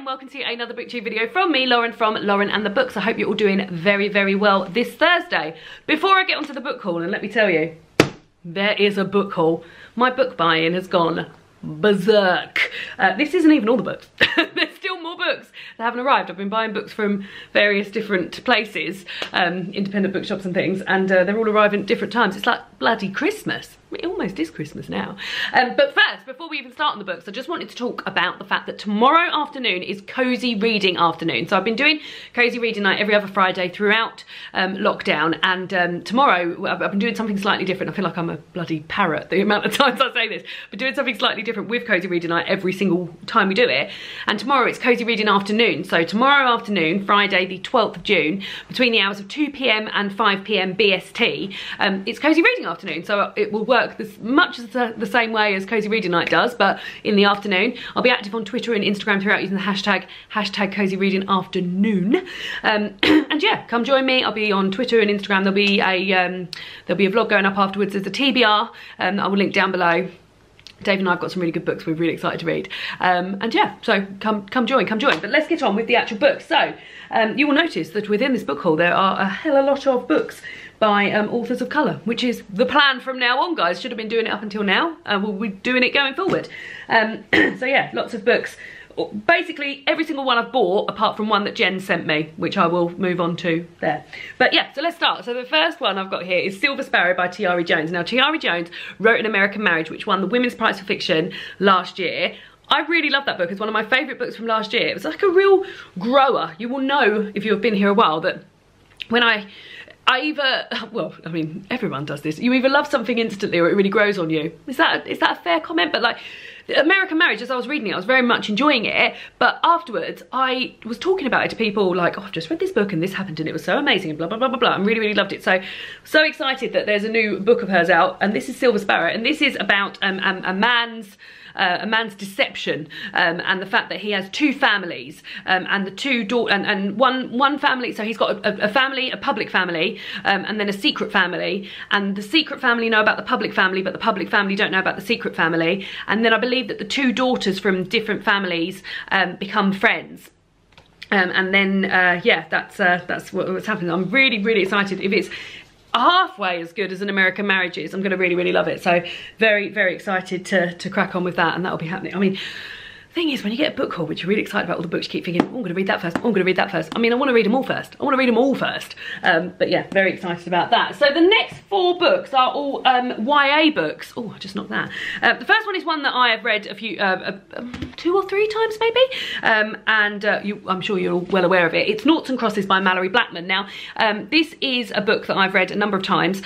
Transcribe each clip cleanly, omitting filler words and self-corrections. and welcome to another BookTube video from me, Lauren from Lauren and the Books. I hope you're all doing very, very well this Thursday. Before I get onto the book haul, and let me tell you, there is a book haul. My book buying has gone berserk. This isn't even all the books. There's still more books that haven't arrived. I've been buying books from various different places, independent bookshops and things, and they're all arriving at different times. It's like bloody Christmas. It almost is Christmas now. But first, before we even start on the books, I just wanted to talk about the fact that tomorrow afternoon is Cozy Reading Afternoon. So I've been doing Cozy Reading Night every other Friday throughout lockdown, and tomorrow I've been doing something slightly different. I feel like I'm a bloody parrot the amount of times I say this. But doing something slightly different with Cozy Reading Night every single time we do it. And tomorrow it's Cozy Reading Afternoon. So tomorrow afternoon, Friday the 12th of June, between the hours of 2 PM and 5 PM BST, it's Cozy Reading Afternoon. So it will work this much as the same way as Cozy Reading Night does, but in the afternoon. I'll be active on Twitter and Instagram throughout using the hashtag Cozy Reading Afternoon. And yeah, come join me. I'll be on Twitter and Instagram. There'll be a vlog going up afterwards as a TBR. I will link down below. Dave and I have got some really good books we're really excited to read. And yeah, so come join. But let's get on with the actual books. So you will notice that within this book haul there are a hell of a lot of books by authors of colour, which is the plan from now on, guys. Should have been doing it up until now. We'll be doing it going forward. So yeah, lots of books. Basically every single one I've bought apart from one that Jen sent me, which I will move on to there. But yeah, so let's start. So the first one I've got here is Silver Sparrow by Tayari Jones. Now Tayari Jones wrote An American Marriage, which won the Women's Prize for Fiction last year. I really love that book. It's one of my favourite books from last year. It was like a real grower. You will know if you have been here a while that when I mean, everyone does this. You either love something instantly or it really grows on you. Is that a fair comment? But like, American Marriage, as I was reading it, I was very much enjoying it. But afterwards, I was talking about it to people like, oh, I've just read this book and this happened and it was so amazing and blah, blah, blah, blah, blah. And really, really loved it. So excited that there's a new book of hers out. And this is Silver Sparrow. And this is about a man's deception and the fact that he has two families and the two daughters and one family. So he's got a family, a public family, and then a secret family, and the secret family know about the public family, but the public family don't know about the secret family. And then I believe that the two daughters from different families become friends. And then yeah, that's what's happened. I'm really, really excited. If it's halfway as good as An American Marriage is, I'm going to really, really love it. So very, very excited to crack on with that, and that'll be happening. I mean, thing is, when you get a book haul, which you're really excited about all the books, you keep thinking, oh, I'm going to read that first, oh, I'm going to read that first. I mean, I want to read them all first. But yeah, very excited about that. So the next four books are all YA books. Oh, I just knocked that. The first one is one that I have read a few, two or three times maybe, and I'm sure you're all well aware of it. It's Noughts and Crosses by Malorie Blackman. Now, this is a book that I've read a number of times.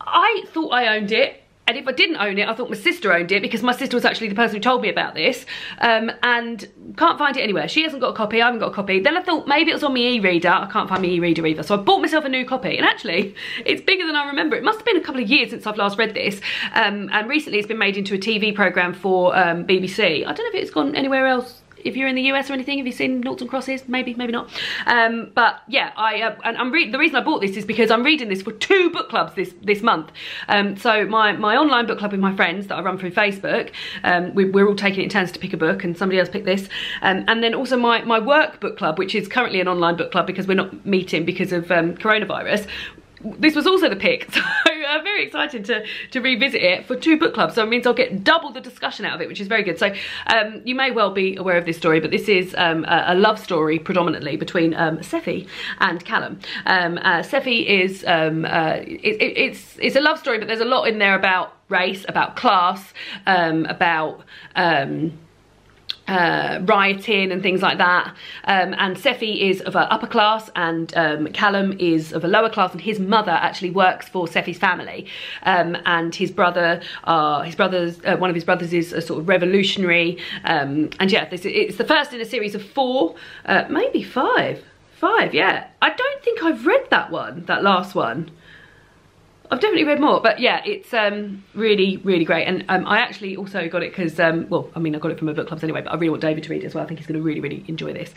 I thought I owned it. And if I didn't own it, I thought my sister owned it, because my sister was actually the person who told me about this, and can't find it anywhere. She hasn't got a copy, I haven't got a copy. Then I thought maybe it was on my e-reader. I can't find my e-reader either. So I bought myself a new copy, and actually it's bigger than I remember. It must have been a couple of years since I've last read this, and recently it's been made into a TV programme for BBC. I don't know if it's gone anywhere else. If you're in the US or anything, have you seen Noughts and Crosses? Maybe, maybe not. But yeah, the reason I bought this is because I'm reading this for two book clubs this month. So my online book club with my friends that I run through Facebook, we're all taking it in turns to pick a book, and somebody else picked this. And then also my work book club, which is currently an online book club because we're not meeting because of coronavirus. This was also the pick, so I'm very excited to revisit it for two book clubs, so it means I'll get double the discussion out of it, which is very good. So you may well be aware of this story, but this is a love story predominantly between Seffi and Callum. Seffi is, it's a love story, but there's a lot in there about race, about class, about... rioting and things like that, and Seffi is of an upper class, and Callum is of a lower class, and his mother actually works for Seffi's family, and one of his brothers is a sort of revolutionary, and yeah, it's the first in a series of four, maybe five, yeah. I don't think I've read that last one. I've definitely read more, but yeah, it's really, really great. And I actually also got it because, well, I mean, I got it from my book clubs anyway, but I really want David to read it as well. I think he's going to really, really enjoy this.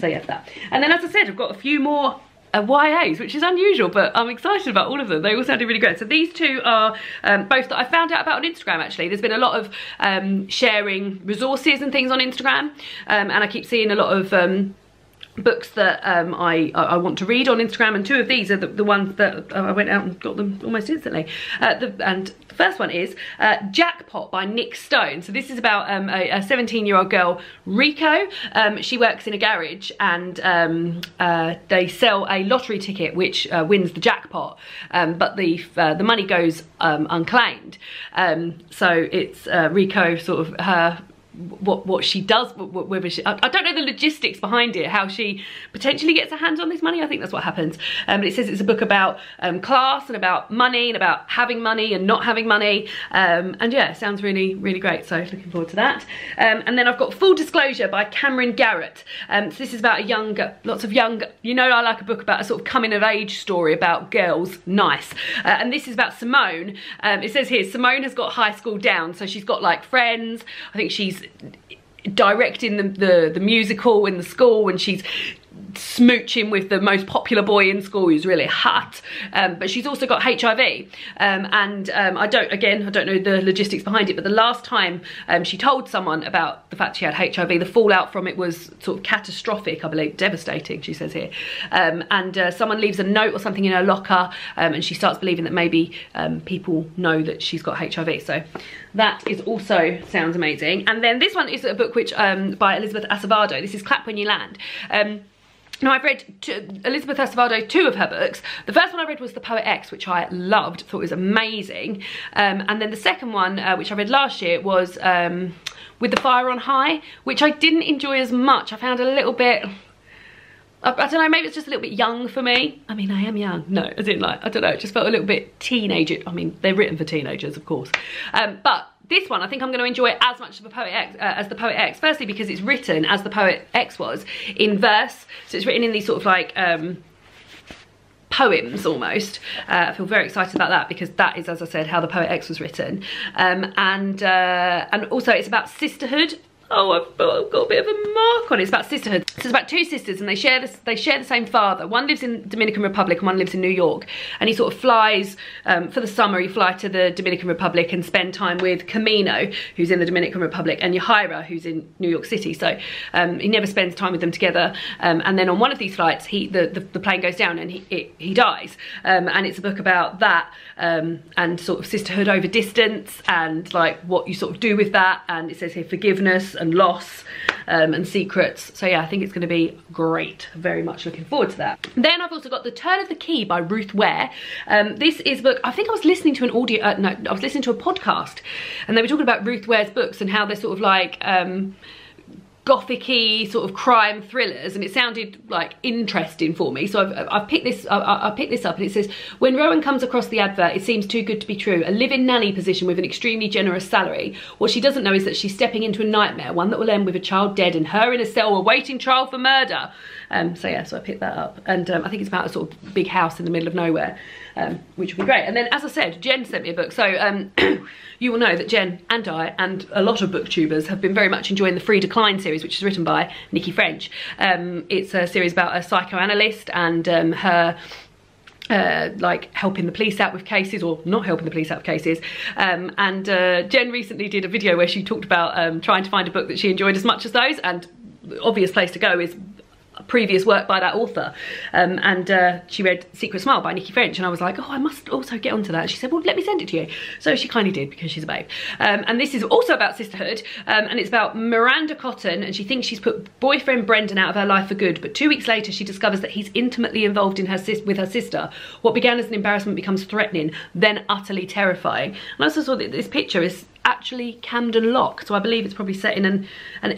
So yeah, that. And then, as I said, I've got a few more YAs, which is unusual, but I'm excited about all of them. They all sounded really great. So these two are both that I found out about on Instagram, actually. There's been a lot of sharing resources and things on Instagram, and I keep seeing a lot of books that I want to read on Instagram, and two of these are the ones that I went out and got them almost instantly. And the first one is Jackpot by Nick Stone. So this is about a 17-year-old girl, Rico. She works in a garage, and they sell a lottery ticket which wins the jackpot, but the money goes unclaimed. So it's Rico, sort of her, what she does, whether she, I don't know the logistics behind it, how she potentially gets her hands on this money. I think that's what happens. But it says it's a book about class and about money and about having money and not having money. And yeah, it sounds really, really great. So looking forward to that. And then I've got Full Disclosure by Cameron Garrett. So this is about lots of young, you know, I like a book about a sort of coming of age story about girls. Nice. And this is about Simone. It says here, Simone has got high school down. So she's got like friends. I think she's directing the musical in the school, and she's smooching with the most popular boy in school who's really hot, but she's also got HIV, and I don't know the logistics behind it, but the last time she told someone about the fact she had HIV, the fallout from it was sort of catastrophic, I believe, devastating, she says here, and someone leaves a note or something in her locker, and she starts believing that maybe people know that she's got HIV. So that is also sounds amazing. And then this one is a book which by Elizabeth Acevedo. This is Clap When You Land. Now, I've read Elizabeth Acevedo, two of her books. The first one I read was The Poet X, which I loved, thought was amazing. And then the second one, which I read last year, was With the Fire on High, which I didn't enjoy as much. I found a little bit, I don't know, maybe it's just a little bit young for me. I mean, I am young. No, as in, like, I don't know, it just felt a little bit teenager. I mean, they're written for teenagers, of course. But this one, I think I'm going to enjoy it as much as The Poet X. Firstly, because it's written as The Poet X was, in verse. So it's written in these sort of like poems almost. I feel very excited about that, because that is, as I said, how The Poet X was written. And also it's about sisterhood. Oh, I've got a bit of a mark on it. It's about sisterhood. So it's about two sisters, and they share the same father. One lives in Dominican Republic and one lives in New York. And he sort of flies for the summer. You fly to the Dominican Republic and spend time with Camino, who's in the Dominican Republic, and Yahira, who's in New York City. So he never spends time with them together. And then on one of these flights, the plane goes down and he dies. And it's a book about that, and sort of sisterhood over distance, and like what you sort of do with that. And it says here forgiveness and loss and secrets. So yeah, I think it's going to be great. Very much looking forward to that. Then I've also got The Turn of the Key by Ruth Ware. This is a book, I think I was listening to I was listening to a podcast, and they were talking about Ruth Ware's books and how they're sort of like gothic-y sort of crime thrillers, and it sounded like interesting for me. So I picked this up, and it says, when Rowan comes across the advert, it seems too good to be true. A live-in nanny position with an extremely generous salary. What she doesn't know is that she's stepping into a nightmare, one that will end with a child dead and her in a cell awaiting trial for murder. So yeah, so I picked that up, and I think it's about a sort of big house in the middle of nowhere, which would be great. And then, as I said, Jen sent me a book. So you will know that Jen and I and a lot of booktubers have been very much enjoying the Free Decline series, which is written by Nikki French. It's a series about a psychoanalyst and her like helping the police out with cases, or not helping the police out with cases, and Jen recently did a video where she talked about trying to find a book that she enjoyed as much as those, and the obvious place to go is previous work by that author, and she read Secret Smile by Nikki French, and I was like, oh, I must also get onto that. She said, well, let me send it to you. So she kindly did, because she's a babe. And this is also about sisterhood, and it's about Miranda Cotton, and she thinks she's put boyfriend Brendan out of her life for good, but 2 weeks later she discovers that he's intimately involved in with her sister. What began as an embarrassment becomes threatening, then utterly terrifying. And I also saw that this picture is actually Camden Lock, so I believe it's probably set in an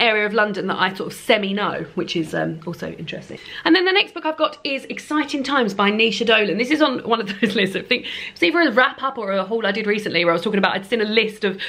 area of London that I sort of semi-know, which is also interesting. And then the next book I've got is Exciting Times by Nisha Dolan. This is on one of those lists. I think it's either a wrap-up or a haul I did recently where I was talking about I'd seen a list of,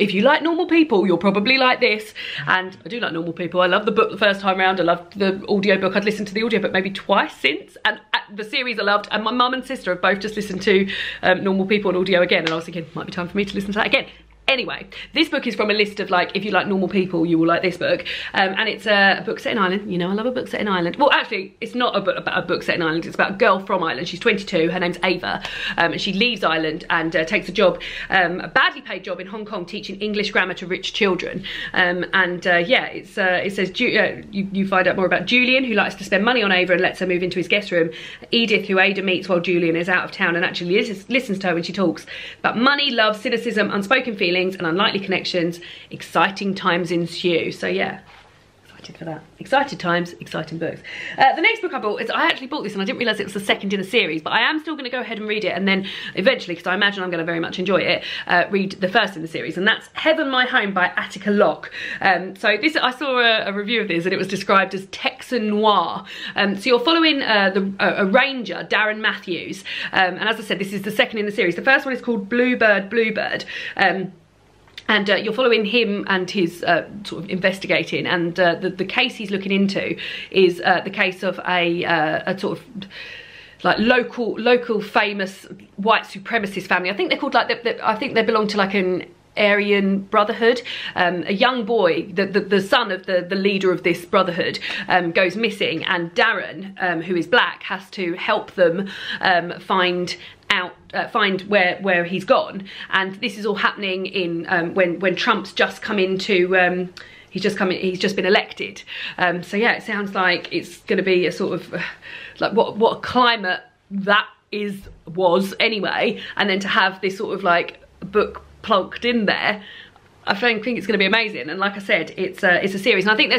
if you like normal people, you'll probably like this. And I do like normal people. I love the book the first time around. I loved the audiobook. I'd listened to the audiobook maybe twice since, and the series I loved, and my mum and sister have both just listened to Normal People on audio again, and I was thinking, might be time for me to listen to that again. Anyway, this book is from a list of, like, if you like normal people, you will like this book. And it's a book set in Ireland. You know, I love a book set in Ireland. Well, actually, it's not about a book set in Ireland. It's about a girl from Ireland. She's 22. Her name's Ava. And she leaves Ireland and takes a job, a badly paid job in Hong Kong, teaching English grammar to rich children. Yeah, it's, it says you find out more about Julian, who likes to spend money on Ava and lets her move into his guest room. Edith, who Ada meets while Julian is out of town and actually listens to her when she talks. But money, love, cynicism, unspoken feelings, and unlikely connections, exciting times ensue. So yeah, excited for that. Excited times, exciting books. The next book I bought is, I actually bought this and I didn't realise it was the second in the series, but I am still going to go ahead and read it, and then eventually, because I imagine I'm going to very much enjoy it, read the first in the series, and that's Heaven My Home by Attica Locke. So this, I saw a review of this and it was described as Texan noir. So you're following a ranger, Darren Matthews, and as I said, this is the second in the series. The first one is called Bluebird. And you're following him and his sort of investigating, and the case he's looking into is the case of a sort of like local famous white supremacist family. I think they're called like I think they belong to like an Aryan brotherhood. A young boy, the son of the leader of this brotherhood, goes missing, and Darren, who is black, has to help them find where he's gone. And this is all happening in when Trump's just come into he's just been elected. So yeah, it sounds like it's going to be a sort of like what climate that was anyway, and then to have this sort of like book plunked in there, I think it's going to be amazing. And like I said, it's a series, and I think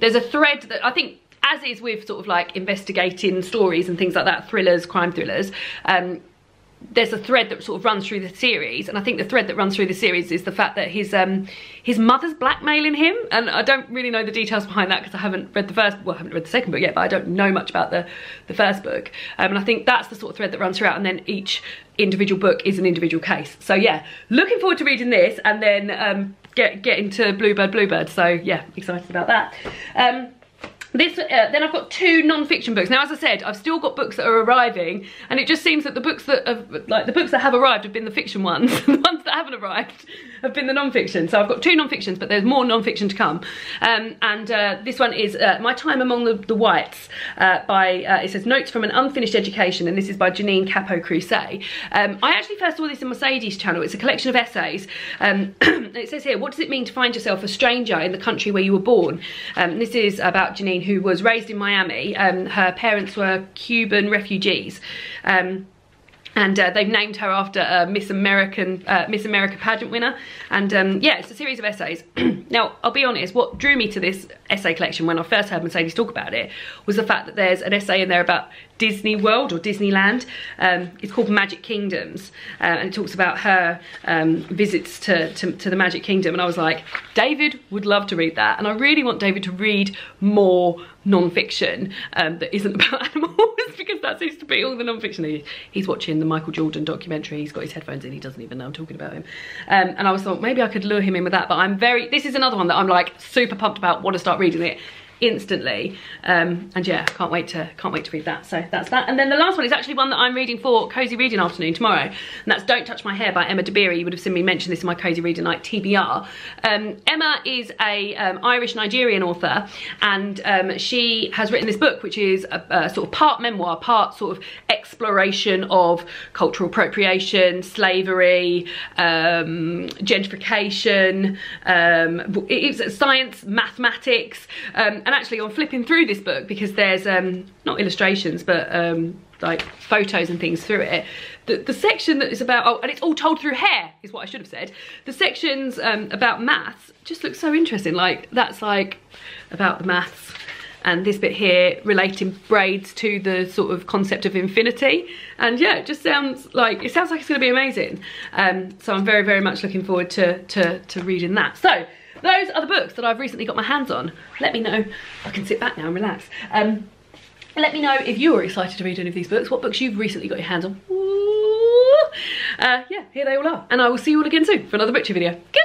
there's a thread that I think, as is with sort of like investigating stories and things like that, thrillers, crime thrillers, there's a thread that sort of runs through the series, and I think the thread that runs through the series is the fact that his mother's blackmailing him, and I don't really know the details behind that because I haven't read the first, well, I haven't read the second book yet, but I don't know much about the first book, and I think that's the sort of thread that runs throughout, and then each individual book is an individual case. So yeah, looking forward to reading this, and then get into Bluebird. So yeah, excited about that. Then I've got two non-fiction books. Now, as I said, I've still got books that are arriving, and it just seems that the books that have arrived have been the fiction ones. The ones that haven't arrived have been the non-fiction. So I've got two non-fictions, but there's more non-fiction to come. This one is My Time Among the Whites by it says Notes from an Unfinished Education, and this is by Janine Capo-Crousset. I actually first saw this in Mercedes' channel. It's a collection of essays. It says here, what does it mean to find yourself a stranger in the country where you were born? This is about Janine, who was raised in Miami. Her parents were Cuban refugees, and they've named her after a Miss America pageant winner. And yeah, it's a series of essays. Now, I'll be honest, what drew me to this essay collection when I first heard Mercedes talk about it was the fact that there's an essay in there about Disney World or Disneyland. It's called Magic Kingdoms, and it talks about her visits to the Magic Kingdom. And I was like, David would love to read that, and I really want David to read more non-fiction that isn't about animals, because that seems to be all the non-fiction. He's watching the Michael Jordan documentary, he's got his headphones in, he doesn't even know I'm talking about him. And I was thought maybe I could lure him in with that, but this is another one that I'm like super pumped about, want to start reading it instantly. And yeah, can't wait to read that. So that's that. And then the last one is actually one that I'm reading for Cozy Reading Afternoon tomorrow, and that's Don't Touch My Hair by Emma Dabiri. You would have seen me mention this in my Cozy Reading Night TBR. Emma is a Irish-Nigerian author, and she has written this book, which is a sort of part memoir, part sort of exploration of cultural appropriation, slavery, gentrification, it's science, mathematics, and actually on flipping through this book, because there's not illustrations but like photos and things through it, the section that is about, oh, and it's all told through hair is what I should have said, the sections about maths just look so interesting. Like that's like about the maths, and this bit here relating braids to the sort of concept of infinity, and yeah, it just sounds like it's going to be amazing. So I'm very, very much looking forward to reading that. So those are the books that I've recently got my hands on. Let me know. I can sit back now and relax. Let me know if you're excited to read any of these books, what books you've recently got your hands on. Yeah, here they all are, and I will see you all again soon for another book video. Goodbye.